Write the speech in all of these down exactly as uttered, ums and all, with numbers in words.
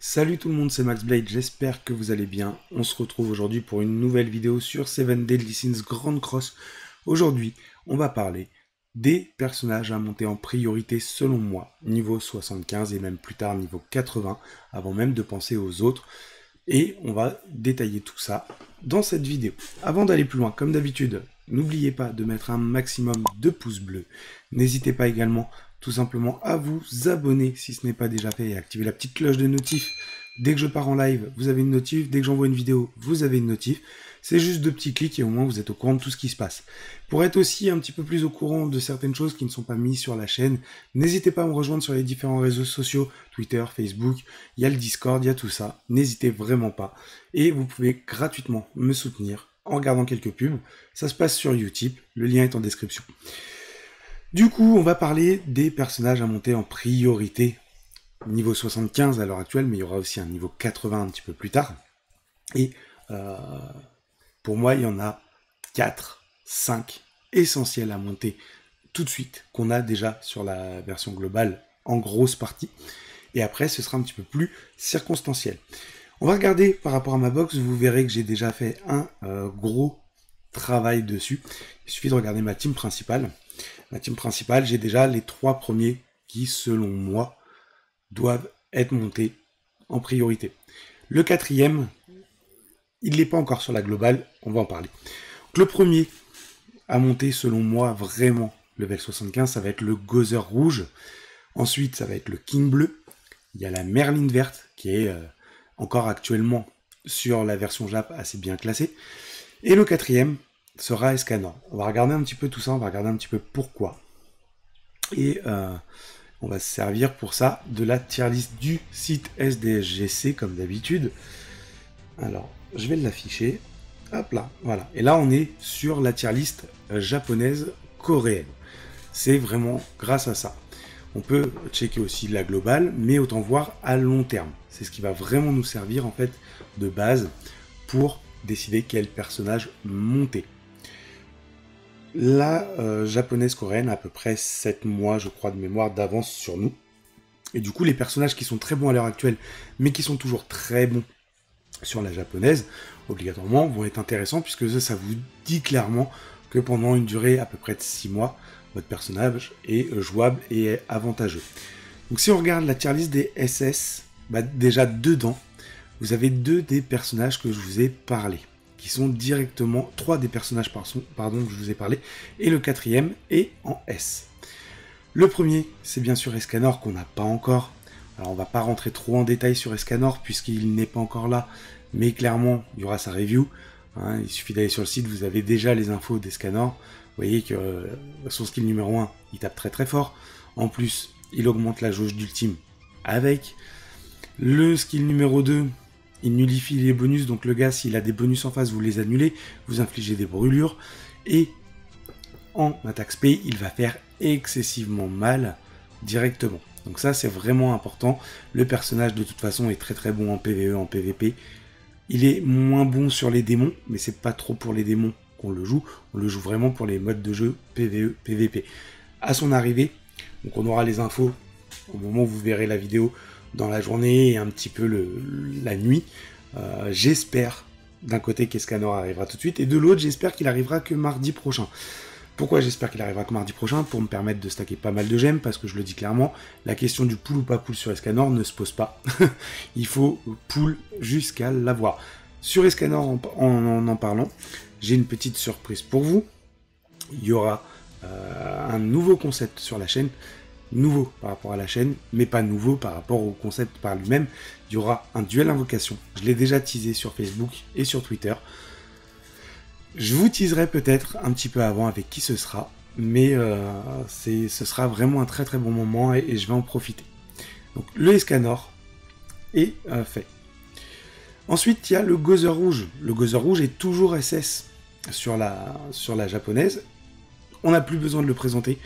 Salut tout le monde, c'est Max Blade, j'espère que vous allez bien. On se retrouve aujourd'hui pour une nouvelle vidéo sur Seven Deadly Sins Grand Cross. Aujourd'hui, on va parler des personnages à monter en priorité selon moi, niveau soixante-quinze et même plus tard niveau quatre-vingts, avant même de penser aux autres. Et on va détailler tout ça dans cette vidéo. Avant d'aller plus loin, comme d'habitude, n'oubliez pas de mettre un maximum de pouces bleus. N'hésitez pas également tout simplement à vous abonner si ce n'est pas déjà fait et activer la petite cloche de notif. Dès que je pars en live, vous avez une notif. Dès que j'envoie une vidéo, vous avez une notif. C'est juste deux petits clics et au moins vous êtes au courant de tout ce qui se passe. Pour être aussi un petit peu plus au courant de certaines choses qui ne sont pas mises sur la chaîne, n'hésitez pas à me rejoindre sur les différents réseaux sociaux, Twitter, Facebook, il y a le Discord, il y a tout ça. N'hésitez vraiment pas. Et vous pouvez gratuitement me soutenir en regardant quelques pubs. Ça se passe sur Utip, le lien est en description. Du coup, on va parler des personnages à monter en priorité, niveau soixante-quinze à l'heure actuelle, mais il y aura aussi un niveau quatre-vingts un petit peu plus tard. Et euh, pour moi, il y en a quatre, cinq essentiels à monter tout de suite, qu'on a déjà sur la version globale en grosse partie. Et après, ce sera un petit peu plus circonstanciel. On va regarder par rapport à ma box, vous verrez que j'ai déjà fait un euh, gros travail dessus. Il suffit de regarder ma team principale. La team principale, j'ai déjà les trois premiers qui, selon moi, doivent être montés en priorité. Le quatrième, il n'est pas encore sur la globale, on va en parler. Donc, le premier à monter, selon moi, vraiment, level soixante-quinze, ça va être le Gauser rouge. Ensuite, ça va être le King bleu. Il y a la Merlin verte, qui est euh, encore actuellement sur la version Jap assez bien classée. Et le quatrième sera Escanor. On va regarder un petit peu tout ça, on va regarder un petit peu pourquoi. Et euh, on va se servir pour ça de la tier list du site S D S G C, comme d'habitude. Alors, je vais l'afficher. Hop là, voilà. Et là, on est sur la tier list japonaise-coréenne. C'est vraiment grâce à ça. On peut checker aussi la globale, mais autant voir à long terme. C'est ce qui va vraiment nous servir, en fait, de base pour décider quel personnage monter. La euh, japonaise-coréenne a à peu près sept mois, je crois, de mémoire d'avance sur nous. Et du coup, les personnages qui sont très bons à l'heure actuelle, mais qui sont toujours très bons sur la japonaise, obligatoirement, vont être intéressants, puisque ça, ça vous dit clairement que pendant une durée à peu près de six mois, votre personnage est jouable et est avantageux. Donc si on regarde la tier list des S S, bah, déjà dedans, vous avez deux des personnages que je vous ai parlé, qui sont directement, trois des personnages par son, pardon, que je vous ai parlé, et le quatrième est en S. Le premier, c'est bien sûr Escanor, qu'on n'a pas encore. Alors on va pas rentrer trop en détail sur Escanor, puisqu'il n'est pas encore là, mais clairement, il y aura sa review. Hein, il suffit d'aller sur le site, vous avez déjà les infos d'Escanor. Vous voyez que euh, son skill numéro un, il tape très très fort. En plus, il augmente la jauge d'ultime avec. Le skill numéro deux, il nullifie les bonus, donc le gars, s'il a des bonus en face, vous les annulez, vous infligez des brûlures, et en attaque spé, il va faire excessivement mal directement. Donc ça, c'est vraiment important. Le personnage, de toute façon, est très très bon en P V E, en P V P. Il est moins bon sur les démons, mais c'est pas trop pour les démons qu'on le joue. On le joue vraiment pour les modes de jeu P V E, P V P. À son arrivée, donc on aura les infos au moment où vous verrez la vidéo, dans la journée et un petit peu le, la nuit. Euh, j'espère d'un côté qu'Escanor arrivera tout de suite et de l'autre j'espère qu'il arrivera que mardi prochain. Pourquoi j'espère qu'il arrivera que mardi prochain? Pour me permettre de stacker pas mal de gemmes, parce que je le dis clairement, la question du pool ou pas pool sur Escanor ne se pose pas. Il faut pool jusqu'à l'avoir. Sur Escanor, en en, en, en parlant, j'ai une petite surprise pour vous. Il y aura euh, un nouveau concept sur la chaîne, nouveau par rapport à la chaîne, mais pas nouveau par rapport au concept par lui-même. Il y aura un duel invocation. Je l'ai déjà teasé sur Facebook et sur Twitter. Je vous teaserai peut-être un petit peu avant avec qui ce sera, mais euh, ce sera vraiment un très très bon moment et, et je vais en profiter. Donc le Escanor est euh, fait. Ensuite, il y a le Gauser rouge. Le Gauser rouge est toujours S S sur la, sur la japonaise. On n'a plus besoin de le présenter.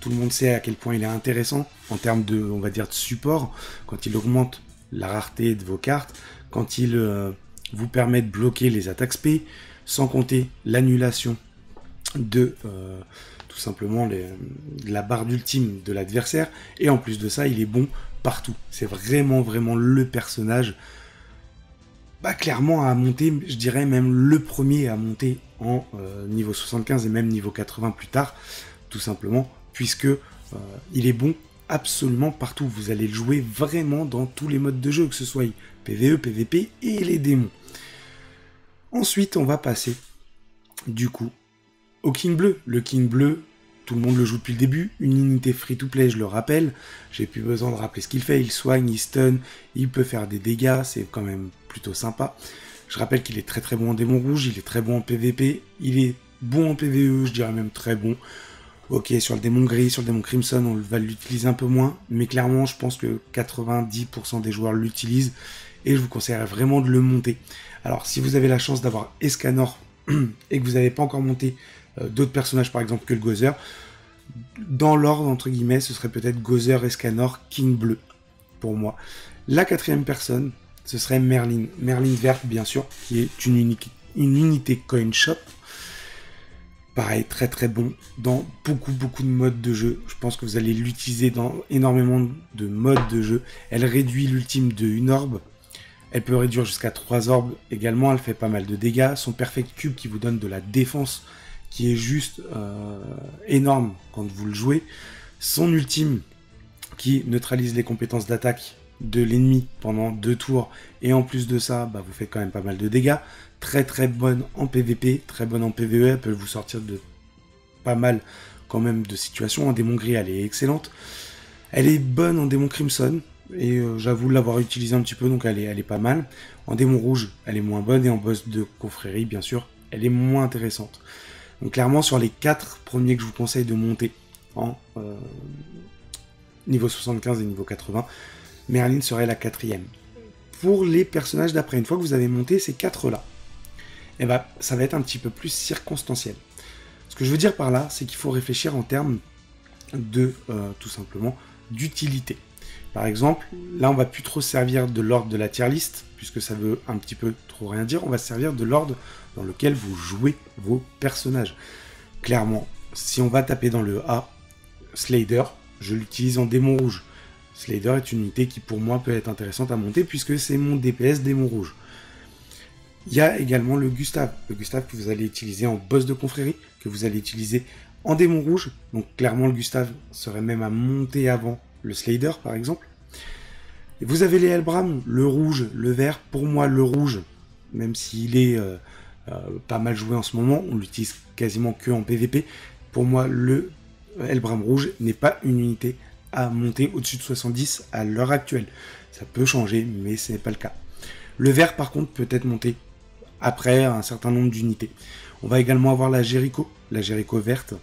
Tout le monde sait à quel point il est intéressant en termes de, on va dire, de support. Quand il augmente la rareté de vos cartes, quand il euh, vous permet de bloquer les attaques spé, sans compter l'annulation de euh, tout simplement les, la barre d'ultime de l'adversaire, et en plus de ça, il est bon partout. C'est vraiment, vraiment le personnage, bah, clairement à monter, je dirais même le premier à monter en euh, niveau soixante-quinze et même niveau quatre-vingts plus tard, tout simplement, puisque euh, il est bon absolument partout. Vous allez le jouer vraiment dans tous les modes de jeu, que ce soit P V E, P V P et les démons. Ensuite, on va passer, du coup, au King bleu. Le King bleu, tout le monde le joue depuis le début, une unité free-to-play, je le rappelle, j'ai plus besoin de rappeler ce qu'il fait, il soigne, il stun, il peut faire des dégâts, c'est quand même plutôt sympa. Je rappelle qu'il est très très bon en démon rouge, il est très bon en P V P, il est bon en P V E, je dirais même très bon. Ok, sur le démon gris, sur le démon crimson, on va l'utiliser un peu moins, mais clairement, je pense que quatre-vingt-dix pour cent des joueurs l'utilisent, et je vous conseillerais vraiment de le monter. Alors, si vous avez la chance d'avoir Escanor, et que vous n'avez pas encore monté d'autres personnages, par exemple, que le Gauser, dans l'ordre, entre guillemets, ce serait peut-être Gauser, Escanor, King bleu, pour moi. La quatrième personne, ce serait Merlin. Merlin verte, bien sûr, qui est une, uni une unité coin shop. Pareil, très très bon dans beaucoup beaucoup de modes de jeu. Je pense que vous allez l'utiliser dans énormément de modes de jeu. Elle réduit l'ultime de une orbe. Elle peut réduire jusqu'à trois orbes également. Elle fait pas mal de dégâts. Son perfect cube qui vous donne de la défense qui est juste euh, énorme quand vous le jouez. Son ultime qui neutralise les compétences d'attaque de l'ennemi pendant deux tours. Et en plus de ça, bah, vous faites quand même pas mal de dégâts. Très très bonne en P V P, très bonne en P V E, elle peut vous sortir de pas mal quand même de situations. En démon gris, elle est excellente. Elle est bonne en démon crimson, et euh, j'avoue l'avoir utilisée un petit peu, donc elle est, elle est pas mal. En démon rouge, elle est moins bonne, et en boss de confrérie, bien sûr, elle est moins intéressante. Donc clairement, sur les quatre premiers que je vous conseille de monter en euh, niveau soixante-quinze et niveau quatre-vingts, Merlin serait la quatrième. Pour les personnages d'après, une fois que vous avez monté ces quatre-là, et eh bien, ça va être un petit peu plus circonstanciel. Ce que je veux dire par là, c'est qu'il faut réfléchir en termes de, euh, tout simplement, d'utilité. Par exemple, là, on va plus trop servir de l'ordre de la tier list, puisque ça veut un petit peu trop rien dire. On va servir de l'ordre dans lequel vous jouez vos personnages. Clairement, si on va taper dans le A, Slater, je l'utilise en démon rouge. Slater est une unité qui, pour moi, peut être intéressante à monter, puisque c'est mon D P S démon rouge. Il y a également le Gustaf, le Gustaf que vous allez utiliser en boss de confrérie, que vous allez utiliser en démon rouge. Donc clairement, le Gustaf serait même à monter avant le Slater, par exemple. Et vous avez les Helbram, le rouge, le vert. Pour moi, le rouge, même s'il est euh, euh, pas mal joué en ce moment, on l'utilise quasiment que en P V P. Pour moi, le Helbram rouge n'est pas une unité à monter au-dessus de soixante-dix à l'heure actuelle. Ça peut changer, mais ce n'est pas le cas. Le vert, par contre, peut être monté après un certain nombre d'unités. On va également avoir la Jericho, la Jericho verte,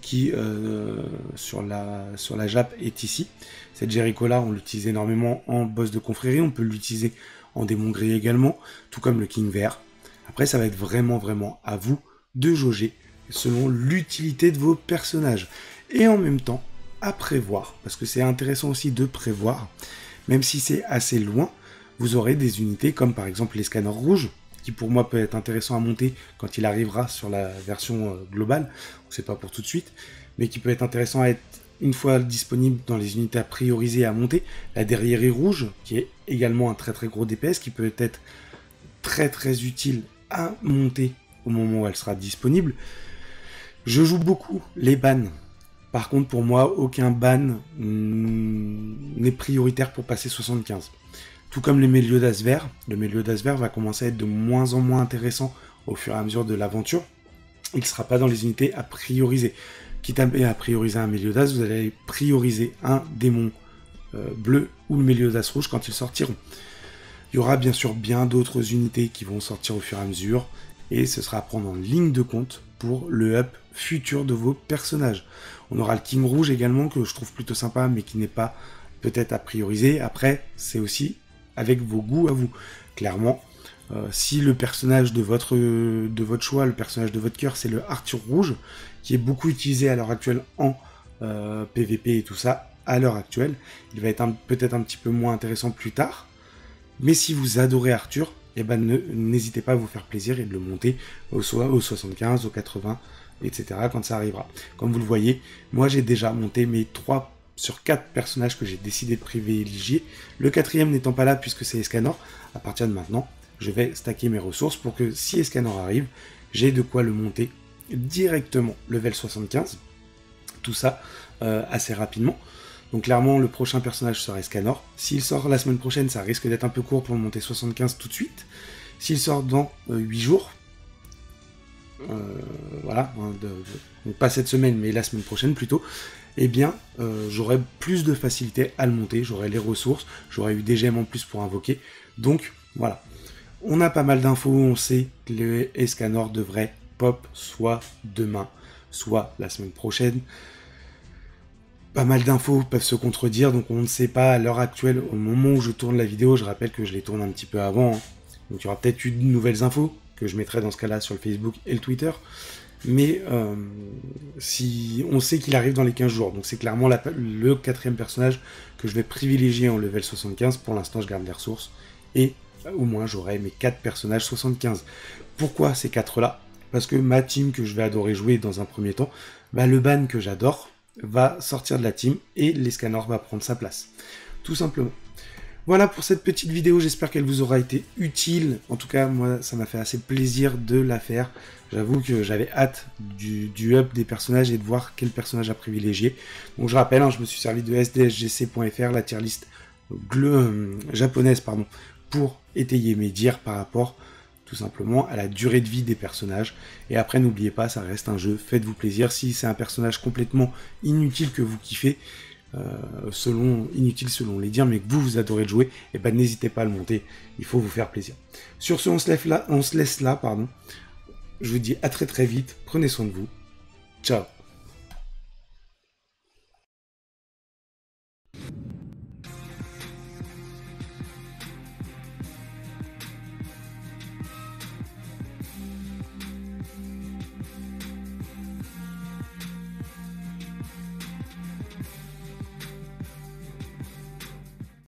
qui euh, sur la sur la J A P est ici. Cette Jericho là, on l'utilise énormément en boss de confrérie, on peut l'utiliser en démon gris également, tout comme le King vert. Après, ça va être vraiment vraiment à vous de jauger selon l'utilité de vos personnages. Et en même temps, à prévoir, parce que c'est intéressant aussi de prévoir, même si c'est assez loin, vous aurez des unités comme par exemple les Escanor rouges, qui pour moi peut être intéressant à monter quand il arrivera sur la version globale, c'est pas pour tout de suite, mais qui peut être intéressant à être une fois disponible dans les unités à prioriser et à monter. La Derrière rouge, qui est également un très très gros D P S, qui peut être très très utile à monter au moment où elle sera disponible. Je joue beaucoup les bannes. Par contre, pour moi, aucun ban n'est prioritaire pour passer soixante-quinze. Tout comme les Meliodas verts, le Meliodas vert va commencer à être de moins en moins intéressant au fur et à mesure de l'aventure. Il ne sera pas dans les unités à prioriser. Quitte à prioriser un Meliodas, vous allez prioriser un démon euh, bleu ou le Meliodas rouge quand ils sortiront. Il y aura bien sûr bien d'autres unités qui vont sortir au fur et à mesure, et ce sera à prendre en ligne de compte pour le up futur de vos personnages. On aura le King rouge également, que je trouve plutôt sympa, mais qui n'est pas peut-être à prioriser. Après, c'est aussi avec vos goûts à vous. Clairement, euh, si le personnage de votre, euh, de votre choix, le personnage de votre cœur, c'est le Arthur rouge, qui est beaucoup utilisé à l'heure actuelle en euh, P V P et tout ça, à l'heure actuelle. Il va être peut-être un petit peu moins intéressant plus tard. Mais si vous adorez Arthur, eh ben n'hésitez pas à vous faire plaisir et de le monter au, soit au soixante-quinze, au quatre-vingts, et cetera quand ça arrivera. Comme vous le voyez, moi j'ai déjà monté mes trois sur quatre personnages que j'ai décidé de privilégier. Le quatrième n'étant pas là puisque c'est Escanor, à partir de maintenant, je vais stacker mes ressources pour que si Escanor arrive, j'ai de quoi le monter directement level soixante-quinze. Tout ça euh, assez rapidement. Donc clairement, le prochain personnage sera Escanor. S'il sort la semaine prochaine, ça risque d'être un peu court pour monter soixante-quinze tout de suite. S'il sort dans euh, huit jours, euh, voilà, hein, de, de, pas cette semaine, mais la semaine prochaine plutôt, eh bien, euh, j'aurai plus de facilité à le monter, j'aurai les ressources, j'aurai eu des gemmes en plus pour invoquer. Donc, voilà. On a pas mal d'infos, on sait que le Escanor devrait pop soit demain, soit la semaine prochaine. Pas mal d'infos peuvent se contredire, donc on ne sait pas à l'heure actuelle, au moment où je tourne la vidéo, je rappelle que je les tourne un petit peu avant, hein. Donc il y aura peut-être eu de nouvelles infos, que je mettrai dans ce cas-là sur le Facebook et le Twitter, mais euh, si on sait qu'il arrive dans les quinze jours, donc c'est clairement la, le quatrième personnage que je vais privilégier en level soixante-quinze, pour l'instant je garde les ressources, et euh, au moins j'aurai mes quatre personnages soixante-quinze. Pourquoi ces quatre-là? Parce que ma team que je vais adorer jouer dans un premier temps, bah, le ban que j'adore, va sortir de la team et l'Escanor va prendre sa place, tout simplement. Voilà pour cette petite vidéo, j'espère qu'elle vous aura été utile. En tout cas, moi, ça m'a fait assez plaisir de la faire. J'avoue que j'avais hâte du, du up des personnages et de voir quel personnage à privilégier. Donc je rappelle, hein, je me suis servi de S D S G C point F R, la tier list euh, japonaise, pardon, pour étayer mes dires par rapport tout simplement à la durée de vie des personnages. Et après, n'oubliez pas, ça reste un jeu, faites-vous plaisir. Si c'est un personnage complètement inutile que vous kiffez, euh, selon inutile selon les dires, mais que vous, vous adorez le jouer, et ben n'hésitez pas à le monter, il faut vous faire plaisir. Sur ce, on se lève là, on se laisse là, pardon. Je vous dis à très très vite, prenez soin de vous, ciao.